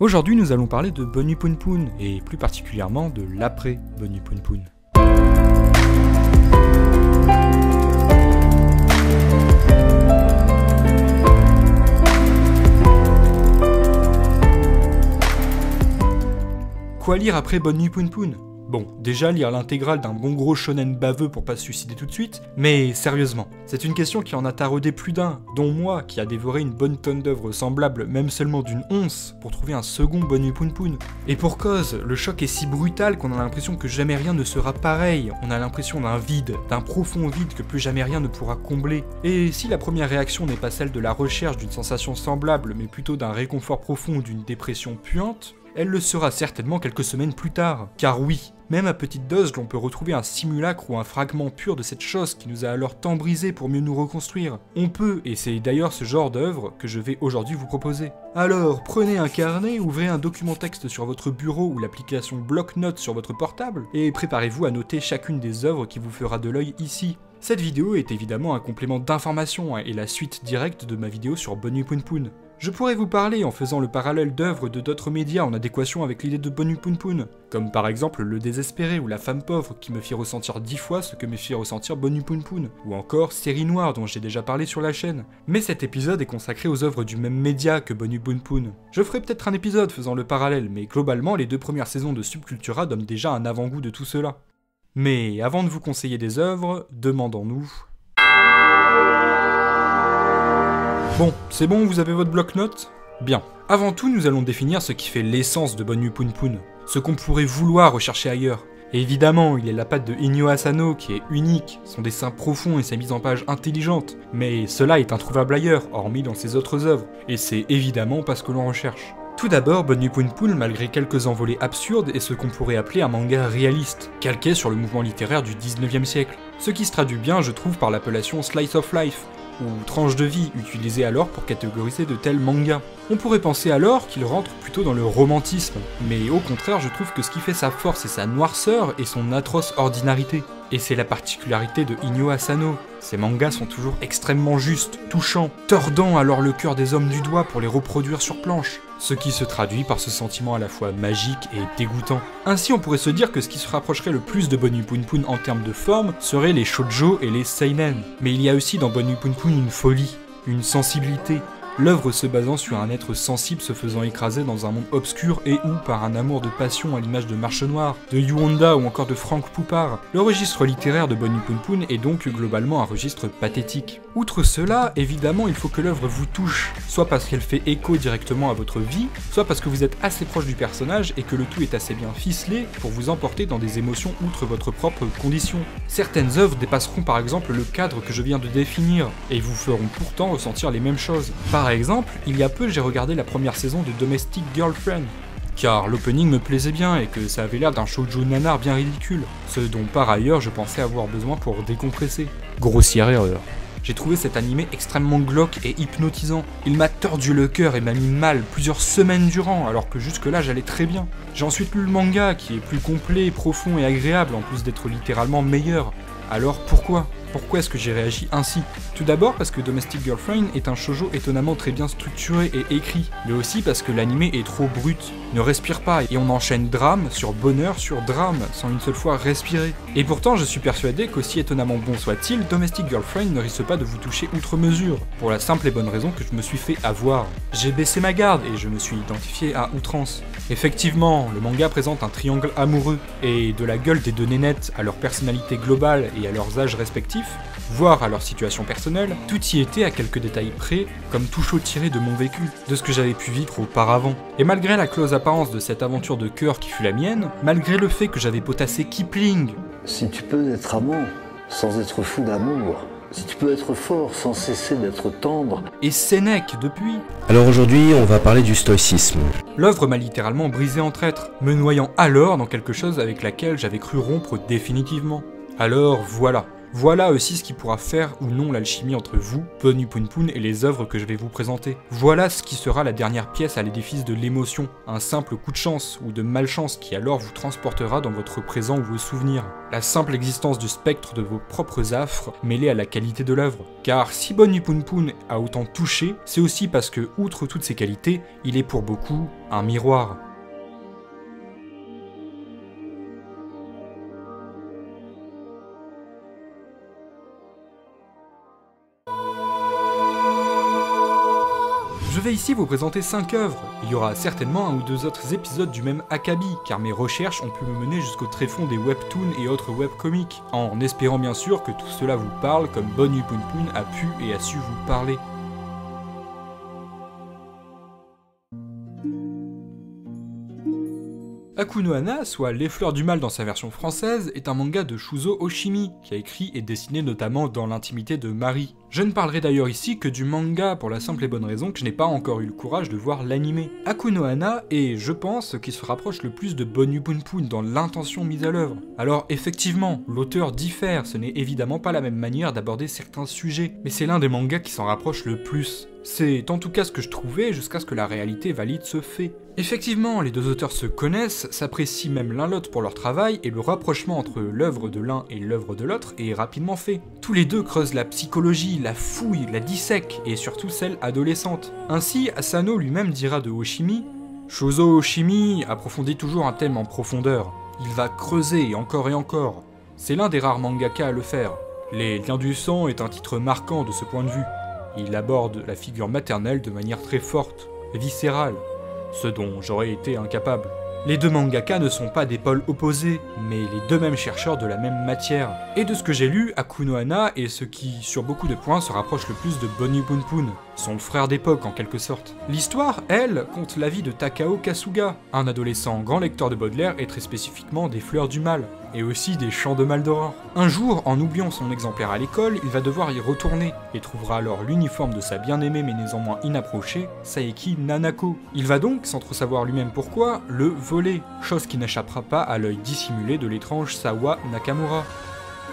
Aujourd'hui, nous allons parler de Bonne Nuit Punpun, et plus particulièrement de l'après Bonne Nuit Punpun. Quoi lire après Bonne Nuit Punpun? Bon, déjà lire l'intégrale d'un bon gros shonen baveux pour pas se suicider tout de suite, mais sérieusement, c'est une question qui en a taraudé plus d'un, dont moi qui a dévoré une bonne tonne d'œuvres semblables, même seulement d'une once, pour trouver un second Bonne Nuit Punpun. Et pour cause, le choc est si brutal qu'on a l'impression que jamais rien ne sera pareil, on a l'impression d'un vide, d'un profond vide que plus jamais rien ne pourra combler. Et si la première réaction n'est pas celle de la recherche d'une sensation semblable, mais plutôt d'un réconfort profond ou d'une dépression puante, elle le sera certainement quelques semaines plus tard. Car oui, même à petite dose, l'on peut retrouver un simulacre ou un fragment pur de cette chose qui nous a alors tant brisé pour mieux nous reconstruire. On peut, et c'est d'ailleurs ce genre d'œuvre que je vais aujourd'hui vous proposer. Alors, prenez un carnet, ouvrez un document texte sur votre bureau ou l'application bloc-notes sur votre portable, et préparez-vous à noter chacune des œuvres qui vous fera de l'œil ici. Cette vidéo est évidemment un complément d'information et la suite directe de ma vidéo sur Bonne Nuit Punpun. Je pourrais vous parler en faisant le parallèle d'œuvres de d'autres médias en adéquation avec l'idée de Bonne Nuit Punpun, comme par exemple Le Désespéré ou La Femme Pauvre qui me fit ressentir 10 fois ce que me fit ressentir Bonne Nuit Punpun, ou encore Série Noire dont j'ai déjà parlé sur la chaîne. Mais cet épisode est consacré aux œuvres du même média que Bonne Nuit Punpun. Je ferai peut-être un épisode faisant le parallèle, mais globalement les deux premières saisons de SubCultura donnent déjà un avant-goût de tout cela. Mais avant de vous conseiller des œuvres, demandons-nous... Bon, c'est bon, vous avez votre bloc-notes? Bien. Avant tout, nous allons définir ce qui fait l'essence de Bonne Nuit Punpun, ce qu'on pourrait vouloir rechercher ailleurs. Et évidemment, il est la patte de Inio Asano qui est unique, son dessin profond et sa mise en page intelligente, mais cela est introuvable ailleurs, hormis dans ses autres œuvres, et c'est évidemment pas ce que l'on recherche. Tout d'abord, Bonne Nuit Punpun, malgré quelques envolées absurdes, est ce qu'on pourrait appeler un manga réaliste, calqué sur le mouvement littéraire du 19e siècle. Ce qui se traduit bien, je trouve, par l'appellation Slice of Life, ou tranche de vie, utilisée alors pour catégoriser de tels mangas. On pourrait penser alors qu'il rentre plutôt dans le romantisme, mais au contraire je trouve que ce qui fait sa force et sa noirceur est son atroce ordinarité. Et c'est la particularité de Inio Asano. Ses mangas sont toujours extrêmement justes, touchants, tordant alors le cœur des hommes du doigt pour les reproduire sur planche, ce qui se traduit par ce sentiment à la fois magique et dégoûtant. Ainsi on pourrait se dire que ce qui se rapprocherait le plus de Bonne Nuit Punpun en termes de forme seraient les shoujo et les seinen. Mais il y a aussi dans Bonne Nuit Punpun une folie, une sensibilité, l'œuvre se basant sur un être sensible se faisant écraser dans un monde obscur et ou par un amour de passion à l'image de Marche Noire, de Yuonnda ou encore de Franck Poupart. Le registre littéraire de Bonne Nuit Punpun est donc globalement un registre pathétique. Outre cela, évidemment il faut que l'œuvre vous touche, soit parce qu'elle fait écho directement à votre vie, soit parce que vous êtes assez proche du personnage et que le tout est assez bien ficelé pour vous emporter dans des émotions outre votre propre condition. Certaines œuvres dépasseront par exemple le cadre que je viens de définir, et vous feront pourtant ressentir les mêmes choses. Par exemple, il y a peu j'ai regardé la première saison de Domestic Girlfriend, car l'opening me plaisait bien et que ça avait l'air d'un shoujo nanar bien ridicule, ce dont par ailleurs je pensais avoir besoin pour décompresser. Grossière erreur. J'ai trouvé cet animé extrêmement glauque et hypnotisant, il m'a tordu le cœur et m'a mis mal plusieurs semaines durant alors que jusque là j'allais très bien. J'ai ensuite lu le manga qui est plus complet, profond et agréable en plus d'être littéralement meilleur. Alors pourquoi est-ce que j'ai réagi ainsi? Tout d'abord parce que Domestic Girlfriend est un shoujo étonnamment très bien structuré et écrit, mais aussi parce que l'anime est trop brut, ne respire pas et on enchaîne drame sur bonheur sur drame sans une seule fois respirer. Et pourtant je suis persuadé qu'aussi étonnamment bon soit-il, Domestic Girlfriend ne risque pas de vous toucher outre mesure, pour la simple et bonne raison que je me suis fait avoir. J'ai baissé ma garde et je me suis identifié à outrance. Effectivement, le manga présente un triangle amoureux, et de la gueule des deux nénettes à leur personnalité globale et à leurs âges respectifs, voire à leur situation personnelle, tout y était à quelques détails près, comme tout chaud tiré de mon vécu, de ce que j'avais pu vivre auparavant. Et malgré la close apparence de cette aventure de cœur qui fut la mienne, malgré le fait que j'avais potassé Kipling... Si tu peux être amant, sans être fou d'amour, si tu peux être fort, sans cesser d'être tendre... Et Sénèque depuis... Alors aujourd'hui, on va parler du stoïcisme. L'œuvre m'a littéralement brisé en traître, me noyant alors dans quelque chose avec laquelle j'avais cru rompre définitivement. Alors voilà, Voilà aussi ce qui pourra faire ou non l'alchimie entre vous, Bonne Nuit Punpun et les œuvres que je vais vous présenter. Voilà ce qui sera la dernière pièce à l'édifice de l'émotion, un simple coup de chance ou de malchance qui alors vous transportera dans votre présent ou vos souvenirs. La simple existence du spectre de vos propres affres mêlée à la qualité de l'œuvre. Car si Bonne Nuit Punpun a autant touché, c'est aussi parce que, outre toutes ses qualités, il est pour beaucoup un miroir. Je vais ici vous présenter 5 œuvres, il y aura certainement un ou deux autres épisodes du même acabit, car mes recherches ont pu me mener jusqu'au tréfonds des webtoons et autres webcomics, en espérant bien sûr que tout cela vous parle comme Bonne Nuit Punpun a pu et a su vous parler. Aku no Hana, soit Les Fleurs du Mal dans sa version française, est un manga de Shuzo Oshimi, qui a écrit et dessiné notamment Dans l'intimité de Marie. Je ne parlerai d'ailleurs ici que du manga pour la simple et bonne raison que je n'ai pas encore eu le courage de voir l'animé. Aku no Hana est, je pense, ce qui se rapproche le plus de Bonne Nuit Punpun dans l'intention mise à l'œuvre. Alors effectivement, l'auteur diffère, ce n'est évidemment pas la même manière d'aborder certains sujets, mais c'est l'un des mangas qui s'en rapproche le plus. C'est en tout cas ce que je trouvais jusqu'à ce que la réalité valide ce fait. Effectivement, les deux auteurs se connaissent, s'apprécient même l'un l'autre pour leur travail, et le rapprochement entre l'œuvre de l'un et l'œuvre de l'autre est rapidement fait. Tous les deux creusent la psychologie, la fouillent, la dissèquent, et surtout celle adolescente. Ainsi, Asano lui-même dira de Oshimi « Shuzo Oshimi approfondit toujours un thème en profondeur. Il va creuser encore et encore. C'est l'un des rares mangaka à le faire. Les liens du sang est un titre marquant de ce point de vue. Il aborde la figure maternelle de manière très forte, viscérale. Ce dont j'aurais été incapable. Les deux mangaka ne sont pas des pôles opposés, mais les deux mêmes chercheurs de la même matière. Et de ce que j'ai lu, Aku no Hana est ce qui, sur beaucoup de points, se rapproche le plus de Bonne Nuit Punpun, son frère d'époque en quelque sorte. L'histoire, elle, compte la vie de Takao Kasuga, un adolescent grand lecteur de Baudelaire et très spécifiquement des Fleurs du Mal, et aussi des Chants de Maldoror. Un jour, en oubliant son exemplaire à l'école, il va devoir y retourner, et trouvera alors l'uniforme de sa bien-aimée mais néanmoins inapprochée, Saeki Nanako. Il va donc, sans trop savoir lui-même pourquoi, le voler, chose qui n'échappera pas à l'œil dissimulé de l'étrange Sawa Nakamura.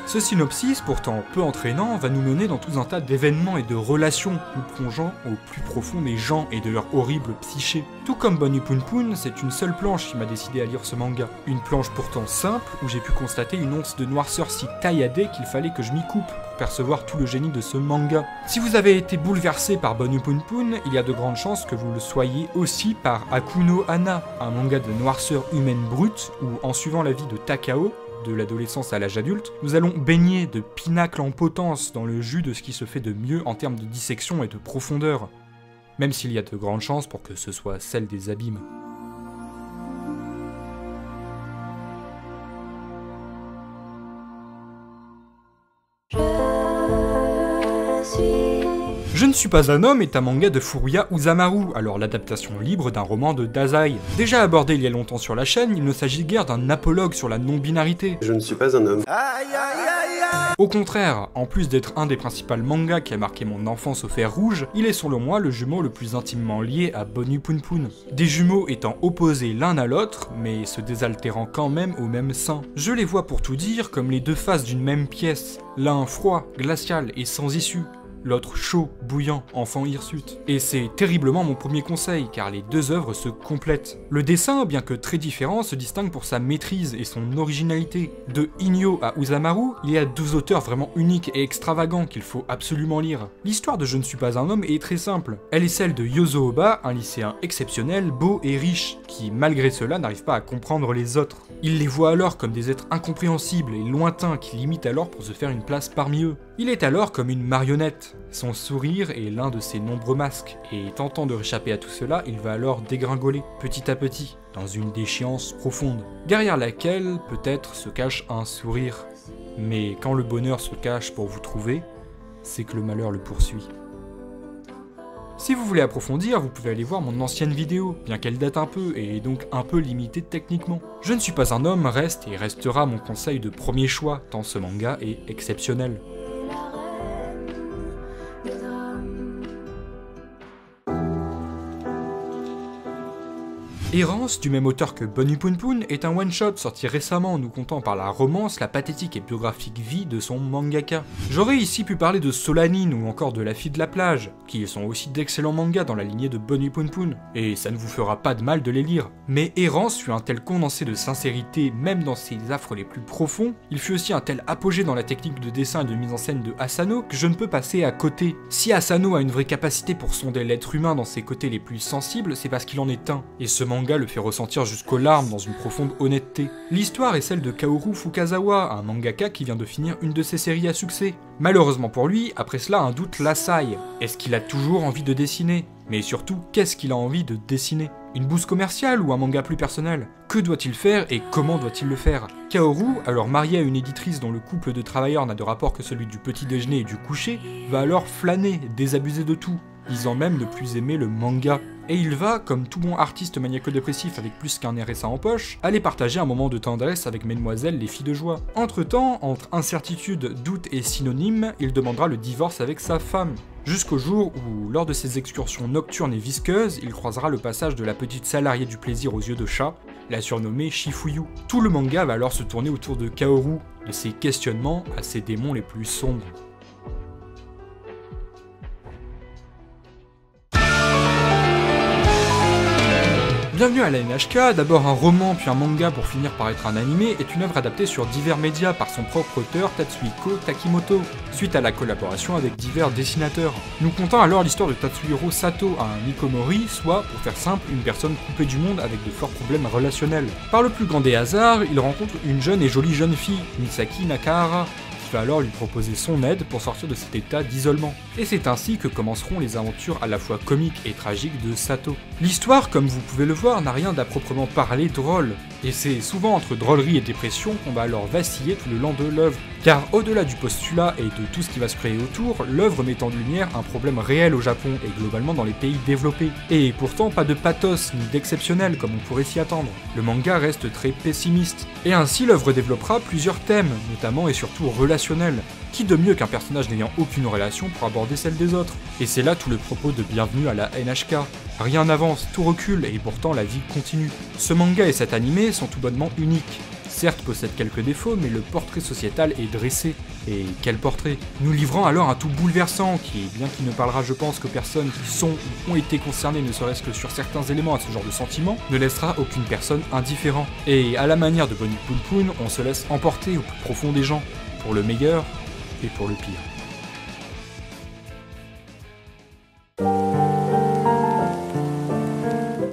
Ce synopsis, pourtant peu entraînant, va nous mener dans tout un tas d'événements et de relations, nous plongeant au plus profond des gens et de leur horrible psyché. Tout comme Bonne Nuit Punpun, c'est une seule planche qui m'a décidé à lire ce manga. Une planche pourtant simple, où j'ai pu constater une once de noirceur si tailladée qu'il fallait que je m'y coupe, pour percevoir tout le génie de ce manga. Si vous avez été bouleversé par Bonne Nuit Punpun, il y a de grandes chances que vous le soyez aussi par Aku no Hana, un manga de noirceur humaine brute, où en suivant la vie de Takao, de l'adolescence à l'âge adulte, nous allons baigner de pinacles en potence dans le jus de ce qui se fait de mieux en termes de dissection et de profondeur, même s'il y a de grandes chances pour que ce soit celle des abîmes. Je ne suis pas un homme est un manga de Furuya Usamaru, alors l'adaptation libre d'un roman de Dazai. Déjà abordé il y a longtemps sur la chaîne, il ne s'agit guère d'un apologue sur la non-binarité. Je ne suis pas un homme. Aïe, aïe, aïe, aïe. Au contraire, en plus d'être un des principaux mangas qui a marqué mon enfance au fer rouge, il est selon moi le jumeau le plus intimement lié à Bonne Nuit Punpun. Des jumeaux étant opposés l'un à l'autre, mais se désaltérant quand même au même sein. Je les vois pour tout dire comme les deux faces d'une même pièce, l'un froid, glacial et sans issue. L'autre chaud, bouillant, enfant hirsute. Et c'est terriblement mon premier conseil, car les deux œuvres se complètent. Le dessin, bien que très différent, se distingue pour sa maîtrise et son originalité. De Inio à Usamaru, il y a 12 auteurs vraiment uniques et extravagants qu'il faut absolument lire. L'histoire de Je ne suis pas un homme est très simple. Elle est celle de Yozooba, un lycéen exceptionnel, beau et riche, qui malgré cela n'arrive pas à comprendre les autres. Il les voit alors comme des êtres incompréhensibles et lointains qu'il imite alors pour se faire une place parmi eux. Il est alors comme une marionnette, son sourire est l'un de ses nombreux masques, et tentant de réchapper à tout cela, il va alors dégringoler, petit à petit, dans une déchéance profonde, derrière laquelle peut-être se cache un sourire. Mais quand le bonheur se cache pour vous trouver, c'est que le malheur le poursuit. Si vous voulez approfondir, vous pouvez aller voir mon ancienne vidéo, bien qu'elle date un peu et est donc un peu limitée techniquement. Je ne suis pas un homme reste et restera mon conseil de premier choix, tant ce manga est exceptionnel. Errance, du même auteur que Bonne Nuit Punpun, est un one-shot sorti récemment nous contant par la romance, la pathétique et biographique vie de son mangaka. J'aurais ici pu parler de Solanin ou encore de La Fille de la Plage, qui sont aussi d'excellents mangas dans la lignée de Bonne Nuit Punpun, et ça ne vous fera pas de mal de les lire. Mais Errance fut un tel condensé de sincérité même dans ses affres les plus profonds, il fut aussi un tel apogée dans la technique de dessin et de mise en scène de Asano que je ne peux passer à côté. Si Asano a une vraie capacité pour sonder l'être humain dans ses côtés les plus sensibles, c'est parce qu'il en est un, et ce manga le fait ressentir jusqu'aux larmes dans une profonde honnêteté. L'histoire est celle de Kaoru Fukazawa, un mangaka qui vient de finir une de ses séries à succès. Malheureusement pour lui, après cela un doute l'assaille. Est-ce qu'il a toujours envie de dessiner? Mais surtout, qu'est-ce qu'il a envie de dessiner? Une bouse commerciale ou un manga plus personnel? Que doit-il faire et comment doit-il le faire? Kaoru, alors marié à une éditrice dont le couple de travailleurs n'a de rapport que celui du petit déjeuner et du coucher, va alors flâner, désabuser de tout, disant même ne plus aimer le manga. Et il va, comme tout bon artiste maniaco-dépressif avec plus qu'un RSA en poche, aller partager un moment de tendresse avec mesdemoiselles les filles de joie. Entre-temps, entre incertitude, doute et synonyme, il demandera le divorce avec sa femme. Jusqu'au jour où, lors de ses excursions nocturnes et visqueuses, il croisera le passage de la petite salariée du plaisir aux yeux de chat, la surnommée Shifuyu. Tout le manga va alors se tourner autour de Kaoru, de ses questionnements à ses démons les plus sombres. Bienvenue à la NHK, d'abord un roman puis un manga pour finir par être un animé, est une œuvre adaptée sur divers médias par son propre auteur Tatsuhiko Takimoto, suite à la collaboration avec divers dessinateurs. Nous contons alors l'histoire de Tatsuhiro Sato, un hikomori, soit, pour faire simple, une personne coupée du monde avec de forts problèmes relationnels. Par le plus grand des hasards, il rencontre une jeune et jolie jeune fille, Misaki Nakahara, qui va alors lui proposer son aide pour sortir de cet état d'isolement. Et c'est ainsi que commenceront les aventures à la fois comiques et tragiques de Sato. L'histoire, comme vous pouvez le voir, n'a rien d'à proprement parler drôle, et c'est souvent entre drôlerie et dépression qu'on va alors vaciller tout le long de l'œuvre, car au-delà du postulat et de tout ce qui va se créer autour, l'œuvre met en lumière un problème réel au Japon et globalement dans les pays développés, et pourtant pas de pathos ni d'exceptionnel comme on pourrait s'y attendre. Le manga reste très pessimiste, et ainsi l'œuvre développera plusieurs thèmes, notamment et surtout relationnels. Qui de mieux qu'un personnage n'ayant aucune relation pour aborder celle des autres? Et c'est là tout le propos de Bienvenue à la NHK. Rien n'avance, tout recule, et pourtant la vie continue. Ce manga et cet animé sont tout bonnement uniques. Certes possèdent quelques défauts, mais le portrait sociétal est dressé. Et quel portrait? Nous livrant alors un tout bouleversant, qui, bien qu'il ne parlera je pense que personnes qui sont ou ont été concernées ne serait-ce que sur certains éléments à ce genre de sentiment, ne laissera aucune personne indifférente. Et à la manière de Bonne Nuit Punpun, on se laisse emporter au plus profond des gens, pour le meilleur, et pour le pire.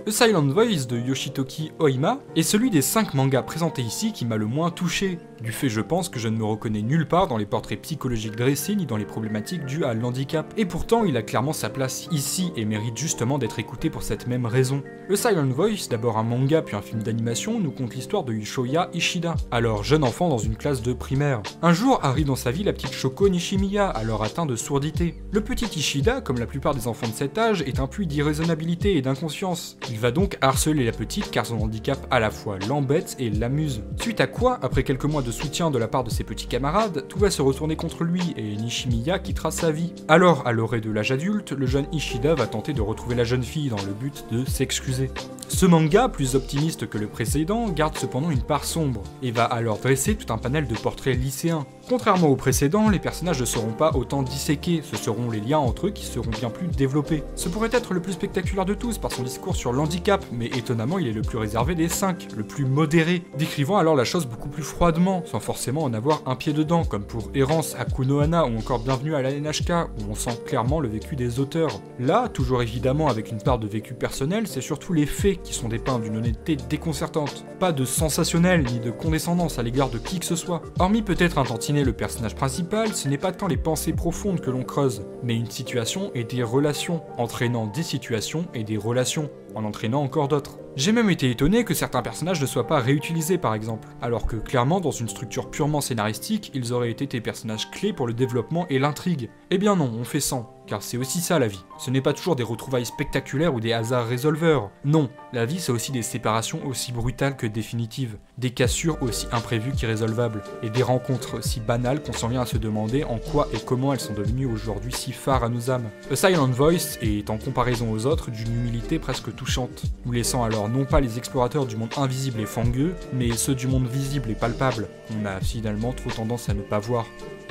A Silent Voice de Yoshitoki Oima est celui des 5 mangas présentés ici qui m'a le moins touché, du fait je pense que je ne me reconnais nulle part dans les portraits psychologiques dressés ni dans les problématiques dues à l'handicap, et pourtant il a clairement sa place ici et mérite justement d'être écouté pour cette même raison. A Silent Voice, d'abord un manga puis un film d'animation, nous conte l'histoire de Shoya Ishida, alors jeune enfant dans une classe de primaire. Un jour arrive dans sa vie la petite Shoko Nishimiya, alors atteinte de sourdité. Le petit Ishida, comme la plupart des enfants de cet âge, est un puits d'irraisonnabilité et d'inconscience. Il va donc harceler la petite car son handicap à la fois l'embête et l'amuse. Suite à quoi, après quelques mois de soutien de la part de ses petits camarades, tout va se retourner contre lui et Nishimiya quittera sa vie. Alors, à l'orée de l'âge adulte, le jeune Ishida va tenter de retrouver la jeune fille dans le but de s'excuser. Ce manga, plus optimiste que le précédent, garde cependant une part sombre, et va alors dresser tout un panel de portraits lycéens. Contrairement au précédent, les personnages ne seront pas autant disséqués, ce seront les liens entre eux qui seront bien plus développés. Ce pourrait être le plus spectaculaire de tous par son discours sur l'handicap, mais étonnamment il est le plus réservé des 5, le plus modéré, décrivant alors la chose beaucoup plus froidement, sans forcément en avoir un pied dedans, comme pour Errance, Aku No Hana ou encore Bienvenue à la NHK, où on sent clairement le vécu des auteurs. Là, toujours évidemment avec une part de vécu personnel, c'est surtout les faits qui sont dépeints d'une honnêteté déconcertante. Pas de sensationnel ni de condescendance à l'égard de qui que ce soit. Hormis peut-être un tantinet le personnage principal, ce n'est pas tant les pensées profondes que l'on creuse, mais une situation et des relations, entraînant des situations et des relations, en entraînant encore d'autres. J'ai même été étonné que certains personnages ne soient pas réutilisés par exemple, alors que clairement dans une structure purement scénaristique, ils auraient été des personnages clés pour le développement et l'intrigue. Eh bien non, on fait sans, car c'est aussi ça la vie. Ce n'est pas toujours des retrouvailles spectaculaires ou des hasards résolveurs. Non, la vie c'est aussi des séparations aussi brutales que définitives, des cassures aussi imprévues qu'irrésolvables, et des rencontres aussi banales qu'on s'en vient à se demander en quoi et comment elles sont devenues aujourd'hui si phares à nos âmes. A Silent Voice est en comparaison aux autres d'une humilité presque touchante, nous laissant alors Alors non pas les explorateurs du monde invisible et fangueux, mais ceux du monde visible et palpable, on a finalement trop tendance à ne pas voir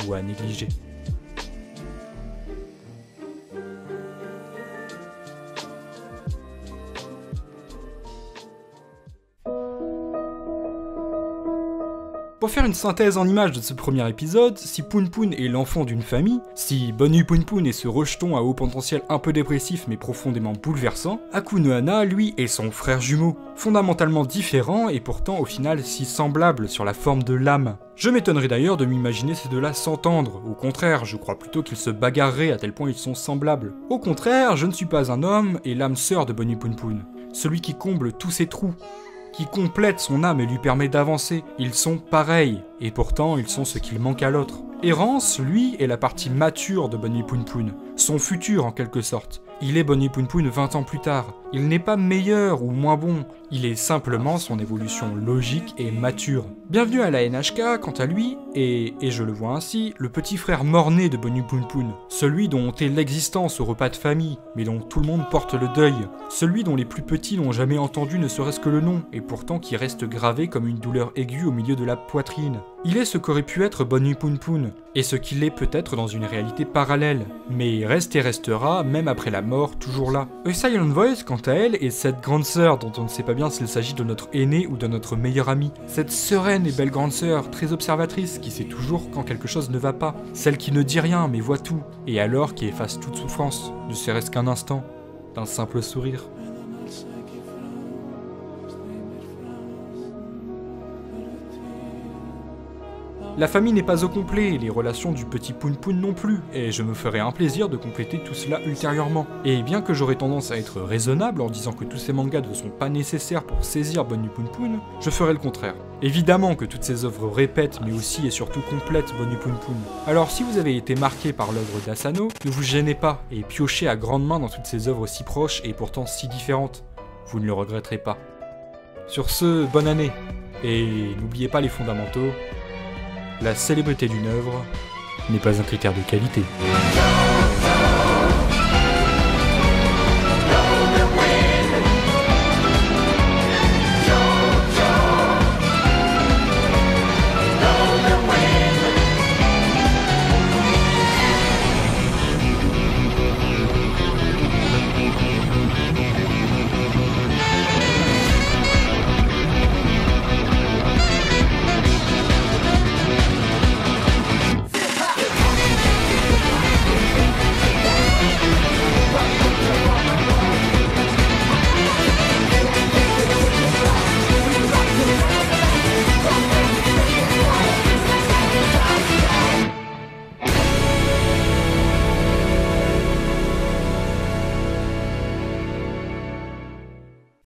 ou à négliger. Pour faire une synthèse en images de ce premier épisode, si Punpun est l'enfant d'une famille, si Bonne Nuit Punpun est ce rejeton à haut potentiel un peu dépressif mais profondément bouleversant, Aku No Hana, lui, est son frère jumeau, fondamentalement différent et pourtant au final si semblable sur la forme de l'âme. Je m'étonnerais d'ailleurs de m'imaginer ces deux-là s'entendre, au contraire, je crois plutôt qu'ils se bagarreraient à tel point ils sont semblables. Au contraire, Je ne suis pas un homme est l'âme sœur de Bonne Nuit Punpun, celui qui comble tous ses trous, qui complète son âme et lui permet d'avancer. Ils sont pareils, et pourtant ils sont ce qu'il manque à l'autre. Errance, lui, est la partie mature de Bonne Nuit Punpun, son futur en quelque sorte. Il est Bonne Nuit Punpun 20 ans plus tard. Il n'est pas meilleur ou moins bon, il est simplement son évolution logique et mature. Bienvenue à la NHK, quant à lui, et je le vois ainsi, le petit frère mort-né de Bonne Nuit Punpun, celui dont on tait l'existence au repas de famille, mais dont tout le monde porte le deuil, celui dont les plus petits n'ont jamais entendu ne serait-ce que le nom, et pourtant qui reste gravé comme une douleur aiguë au milieu de la poitrine. Il est ce qu'aurait pu être Bonne Nuit Punpun, et ce qu'il est peut-être dans une réalité parallèle, mais reste et restera, même après la mort, toujours là. A Silent Voice, quant à elle, est cette grande sœur dont on ne sait pas bien s'il s'agit de notre aînée ou de notre meilleure amie, cette sereine et belle grande sœur, très observatrice, qui sait toujours quand quelque chose ne va pas, celle qui ne dit rien mais voit tout, et alors qui efface toute souffrance, ne serait-ce qu'un instant, d'un simple sourire. La famille n'est pas au complet, les relations du petit Punpun non plus, et je me ferai un plaisir de compléter tout cela ultérieurement. Et bien que j'aurais tendance à être raisonnable en disant que tous ces mangas ne sont pas nécessaires pour saisir Bonne Nuit Punpun, je ferai le contraire. Évidemment que toutes ces œuvres répètent, mais aussi et surtout complètent Bonne Nuit Punpun. Alors si vous avez été marqué par l'œuvre d'Asano, ne vous gênez pas, et piochez à grande main dans toutes ces œuvres si proches et pourtant si différentes. Vous ne le regretterez pas. Sur ce, bonne année, et n'oubliez pas les fondamentaux. La célébrité d'une œuvre n'est pas un critère de qualité.